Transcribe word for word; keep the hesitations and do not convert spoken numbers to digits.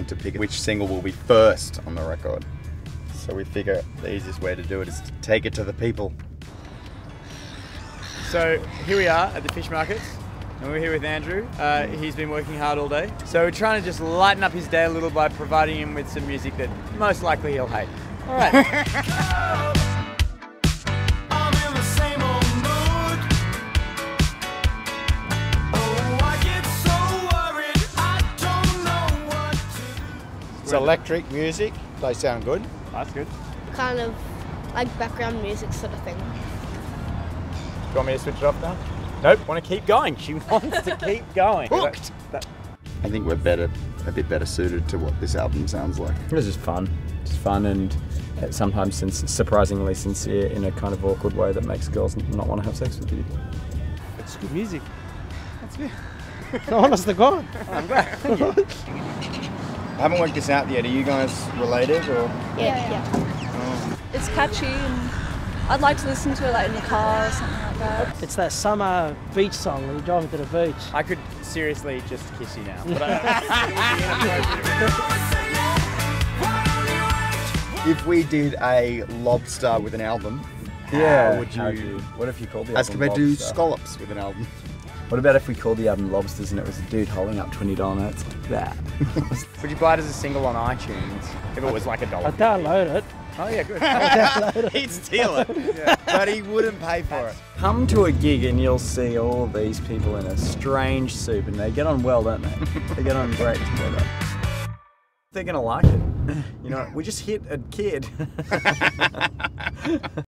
hard to pick which single will be first on the record. So we figure the easiest way to do it is to take it to the people. So here we are at the fish markets, and we're here with Andrew. Uh, he's been working hard all day. So we're trying to just lighten up his day a little by providing him with some music that most likely he'll hate. All right. It's electric music, they sound good. That's good. Kind of like background music sort of thing. Do you want me to switch it off now? Nope, want to keep going. She wants to keep going. Hooked! That, that. I think we're better, a bit better suited to what this album sounds like. It was just fun. Just fun and sometimes surprisingly sincere in a kind of awkward way that makes girls not want to have sex with you. It's good music. That's good. Honest to God. Oh, I'm glad. I haven't worked this out yet. Are you guys related or? Yeah, yeah. Oh. It's catchy and I'd like to listen to it like in the car or something like that. It's that summer beach song when you're driving to the beach. I could seriously just kiss you now. But I if we did a lobster with an album, yeah, how would you, how you? What if you called the album? As compared to scallops with an album. What about if we called the album Lobsters and it was a dude holding up twenty dollar notes like that? Would you buy it as a single on iTunes if it was like a dollar? I'd download it. Oh yeah, good. I'd download it. He'd steal it, yeah. But he wouldn't pay for it. Come to a gig and you'll see all these people in a strange soup and they get on well, don't they? They get on great together. They're gonna like it. You know, we just hit a kid.